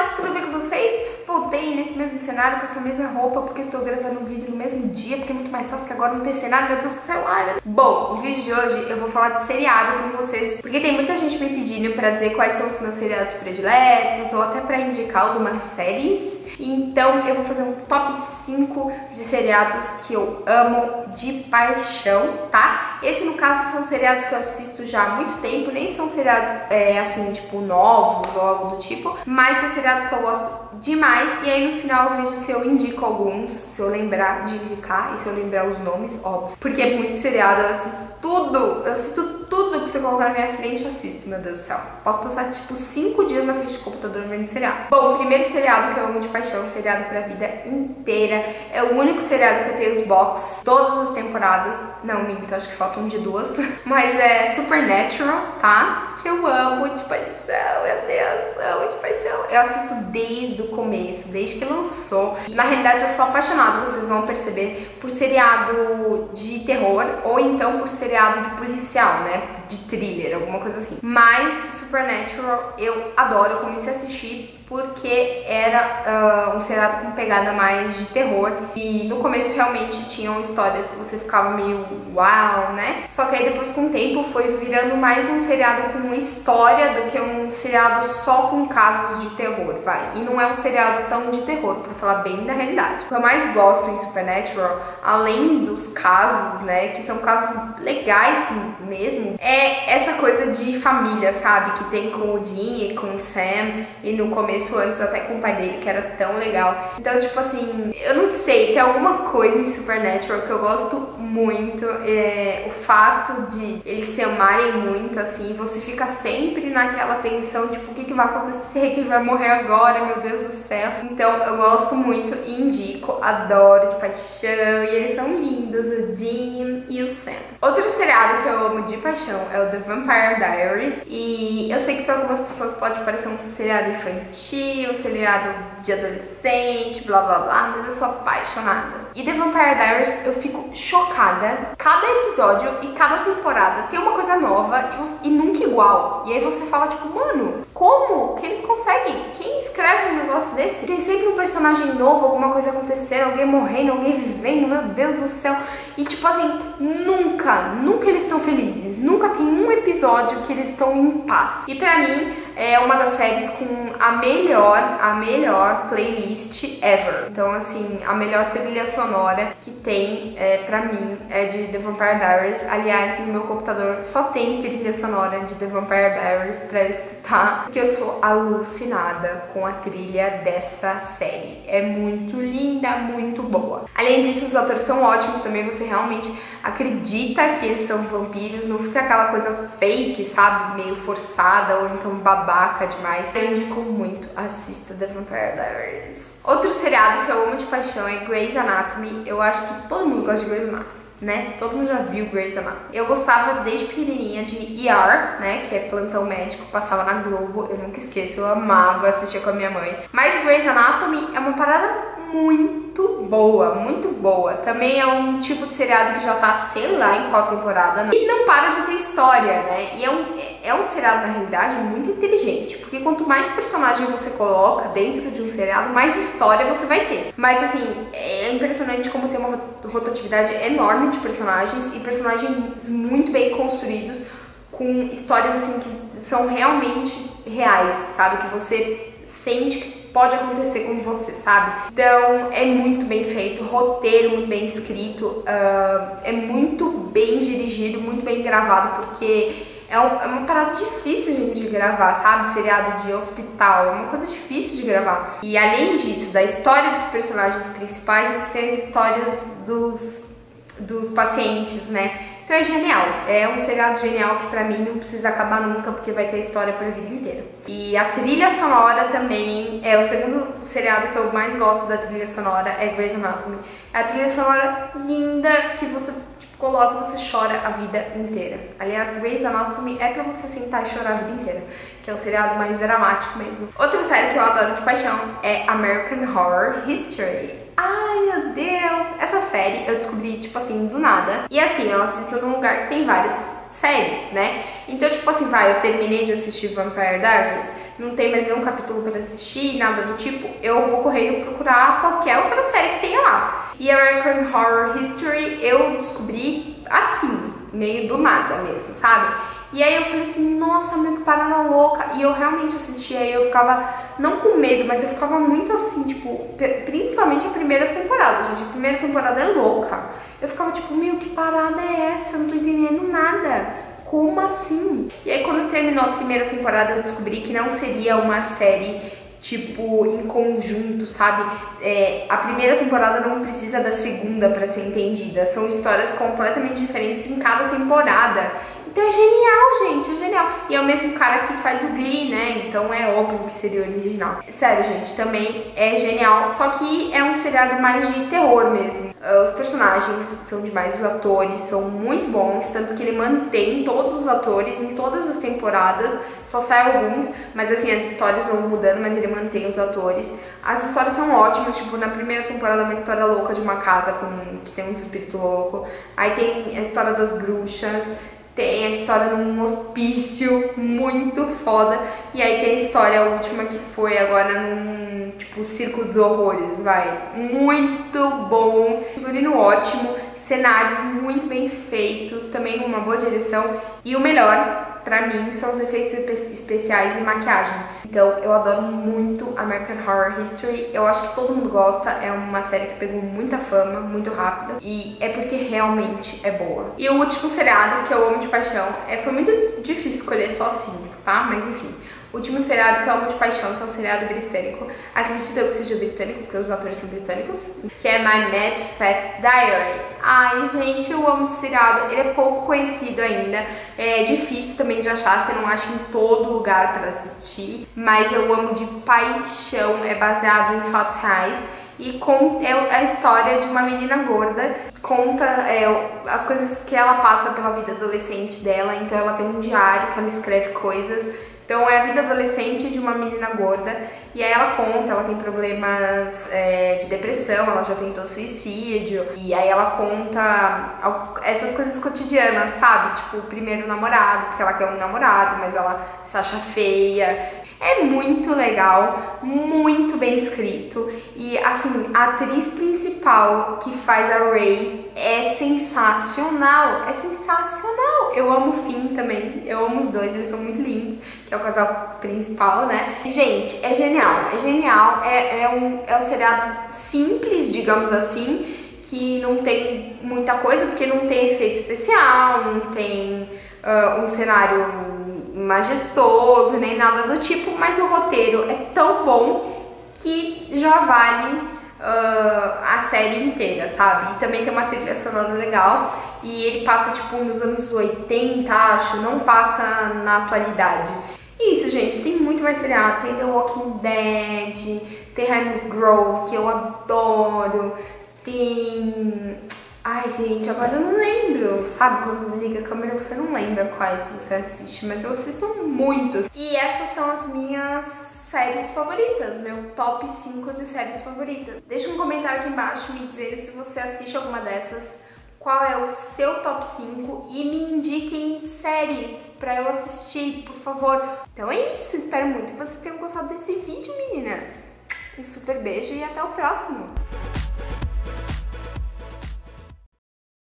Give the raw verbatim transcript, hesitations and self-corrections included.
meninas, tudo bem com vocês? Voltei nesse mesmo cenário, com essa mesma roupa, porque estou gravando um vídeo no mesmo dia, porque é muito mais fácil que agora não ter cenário, meu Deus do céu, ai, meu Deus. Bom, no vídeo de hoje eu vou falar de seriado com vocês, porque tem muita gente me pedindo pra dizer quais são os meus seriados prediletos, ou até pra indicar algumas séries. Então eu vou fazer um top cinco de seriados que eu amo de paixão, tá? Esse, no caso, são seriados que eu assisto já há muito tempo, nem são seriados, é, assim, tipo, novos ou algo do tipo, mas são seriados que eu gosto demais, e aí no final eu vejo se eu indico alguns, se eu lembrar de indicar, e se eu lembrar os nomes, óbvio. Porque é muito seriado, eu assisto tudo, eu assisto tudo. Tudo que você colocar na minha frente eu assisto, meu Deus do céu. Posso passar tipo cinco dias na frente do computador vendo seriado. Bom, o primeiro seriado que eu amo de paixão, seriado pra vida inteira, é o único seriado que eu tenho os box, todas as temporadas. Não, minto, acho que falta um de duas. Mas é Supernatural, tá? Que eu amo de paixão, meu Deus, amo de paixão. Eu assisto desde o começo, desde que lançou. Na realidade eu sou apaixonada, vocês vão perceber, por seriado de terror ou então por seriado de policial, né? De thriller, alguma coisa assim. Mas Supernatural eu adoro, eu comecei a assistir porque era uh, um seriado com pegada mais de terror, e no começo realmente tinham histórias que você ficava meio uau, né? Só que aí depois com o tempo foi virando mais um seriado com uma história do que um seriado só com casos de terror, vai. E não é um seriado tão de terror, pra falar bem da realidade. O que eu mais gosto em Supernatural, além dos casos, né, que são casos legais mesmo, é essa coisa de família, sabe? Que tem com o Dean e com o Sam, e no começo antes até com o pai dele, que era tão legal. Então, tipo assim, eu não sei, tem alguma coisa em Supernatural que eu gosto muito, é o fato de eles se amarem muito, assim, você fica sempre naquela tensão, tipo, o que, que vai acontecer, quem vai morrer agora, meu Deus do céu. Então, eu gosto muito e indico, adoro de paixão, e eles são lindos, o Dean e o Sam. Outro seriado que eu amo de paixão é o The Vampire Diaries, e eu sei que para algumas pessoas pode parecer um seriado infantil, um seriado de adolescente, blá blá blá, mas eu sou apaixonada. E The Vampire Diaries eu fico chocada. Cada episódio e cada temporada tem uma coisa nova e, você, e nunca igual. E aí você fala tipo, mano, como que eles conseguem? Quem escreve um negócio desse? Tem sempre um personagem novo, alguma coisa acontecendo, alguém morrendo, alguém vivendo, meu Deus do céu. E tipo assim, nunca, nunca eles estão felizes. Nunca tem um episódio que eles estão em paz. E pra mim, é uma das séries com a melhor, a melhor playlist ever. Então, assim, a melhor trilha sonora que tem, é, pra mim, é de The Vampire Diaries. Aliás, no meu computador só tem trilha sonora de The Vampire Diaries pra eu escutar, porque eu sou alucinada com a trilha dessa série. É muito linda, muito boa. Além disso, os atores são ótimos também. Você realmente acredita que eles são vampiros. Não fica aquela coisa fake, sabe? Meio forçada ou então babada. Babaca demais. Eu indico muito, assista The Vampire Diaries. Outro seriado que eu amo de paixão é Grey's Anatomy. Eu acho que todo mundo gosta de Grey's Anatomy, né? Todo mundo já viu Grey's Anatomy. Eu gostava desde pequenininha de E R, né? Que é plantão médico, passava na Globo. Eu nunca esqueço, eu amava assistir com a minha mãe. Mas Grey's Anatomy é uma parada muito boa, muito boa. Também é um tipo de seriado que já tá, sei lá em qual temporada, não. E não para de ter história, né? E é um, é um seriado, na realidade, muito inteligente. Porque quanto mais personagem você coloca dentro de um seriado, mais história você vai ter. Mas, assim, é impressionante como tem uma rotatividade enorme de personagens. E personagens muito bem construídos, com histórias, assim, que são realmente reais, sabe? Que você sente que pode acontecer com você, sabe? Então, é muito bem feito, roteiro muito bem escrito, uh, é muito bem dirigido, muito bem gravado, porque é, um, é uma parada difícil, gente, de gravar, sabe? Seriado de hospital, é uma coisa difícil de gravar. E além disso, da história dos personagens principais, você tem as histórias dos, dos pacientes, né? Então é genial, é um seriado genial que pra mim não precisa acabar nunca, porque vai ter história pra vida inteira. E a trilha sonora também, é o segundo seriado que eu mais gosto da trilha sonora, é Grey's Anatomy. É a trilha sonora linda que você tipo, coloca e você chora a vida inteira. Aliás, Grey's Anatomy é pra você sentar e chorar a vida inteira, que é o seriado mais dramático mesmo. Outra série que eu adoro de paixão é American Horror Story. Ai, meu Deus! Essa série eu descobri, tipo assim, do nada. E assim, eu assisto num lugar que tem várias séries, né? Então, tipo assim, vai, eu terminei de assistir Vampire Diaries, não tem mais nenhum capítulo pra assistir, nada do tipo, eu vou correndo procurar qualquer outra série que tenha lá. E American Horror Story eu descobri assim, meio do nada mesmo, sabe? E aí eu falei assim, nossa, meu, que parada louca. E eu realmente assistia e eu ficava, não com medo, mas eu ficava muito assim, tipo, principalmente a primeira temporada, gente. A primeira temporada é louca. Eu ficava tipo, meu, que parada é essa? Eu não tô entendendo nada. Como assim? E aí quando terminou a primeira temporada eu descobri que não seria uma série, tipo, em conjunto, sabe? É, a primeira temporada não precisa da segunda pra ser entendida. São histórias completamente diferentes em cada temporada. Então é genial, gente, é genial. E é o mesmo cara que faz o Glee, né? Então é óbvio que seria o original. Sério, gente, também é genial. Só que é um seriado mais de terror mesmo. Os personagens são demais, os atores são muito bons. Tanto que ele mantém todos os atores em todas as temporadas. Só sai alguns, mas assim, as histórias vão mudando, mas ele mantém os atores. As histórias são ótimas, tipo, na primeira temporada uma história louca de uma casa com... que tem um espírito louco. Aí tem a história das bruxas. Tem a história num hospício muito foda. E aí tem a história última que foi agora num, tipo, circo dos horrores, vai. Muito bom. Figurino ótimo. Cenários muito bem feitos. Também uma boa direção. E o melhor, pra mim, são os efeitos especiais e maquiagem. Então, eu adoro muito American Horror Story. Eu acho que todo mundo gosta. É uma série que pegou muita fama, muito rápida. E é porque realmente é boa. E o último seriado que eu amo de paixão... É, foi muito difícil escolher só cinco, tá? Mas enfim. O último seriado que eu amo de paixão, que é um seriado britânico. Acredito eu que seja britânico, porque os atores são britânicos. Que é My Mad Fat Diary. Ai, gente, eu amo esse seriado. Ele é pouco conhecido ainda. É difícil também de achar, você não acha em todo lugar pra assistir. Mas eu amo de paixão. É baseado em fatos reais. E com, é a história de uma menina gorda, conta é, as coisas que ela passa pela vida adolescente dela. Então ela tem um diário que ela escreve coisas. Então é a vida adolescente de uma menina gorda. E aí ela conta, ela tem problemas é, de depressão, ela já tentou suicídio. E aí ela conta essas coisas cotidianas, sabe? Tipo, o primeiro namorado, porque ela quer um namorado, mas ela se acha feia. É muito legal, muito bem escrito. E assim, a atriz principal que faz a Ray é sensacional. É sensacional. Eu amo o Finn também. Eu amo os dois, eles são muito lindos. Que é o casal principal, né? Gente, é genial. É genial. É, é, um, é um seriado simples, digamos assim. Que não tem muita coisa, porque não tem efeito especial. Não tem uh, um cenário... majestoso, nem nada do tipo, mas o roteiro é tão bom que já vale uh, a série inteira, sabe? E também tem uma trilha sonora legal e ele passa tipo nos anos oitenta, acho, não passa na atualidade. Isso, gente, tem muito mais seriado, tem The Walking Dead, Terra Nova, que eu adoro, tem... Ai, gente, agora eu não lembro, sabe? Quando liga a câmera você não lembra quais você assiste, mas eu assisto muitos. E essas são as minhas séries favoritas, meu top cinco de séries favoritas. Deixa um comentário aqui embaixo me dizendo se você assiste alguma dessas, qual é o seu top cinco e me indiquem séries pra eu assistir, por favor. Então é isso, espero muito que vocês tenham gostado desse vídeo, meninas. Um super beijo e até o próximo!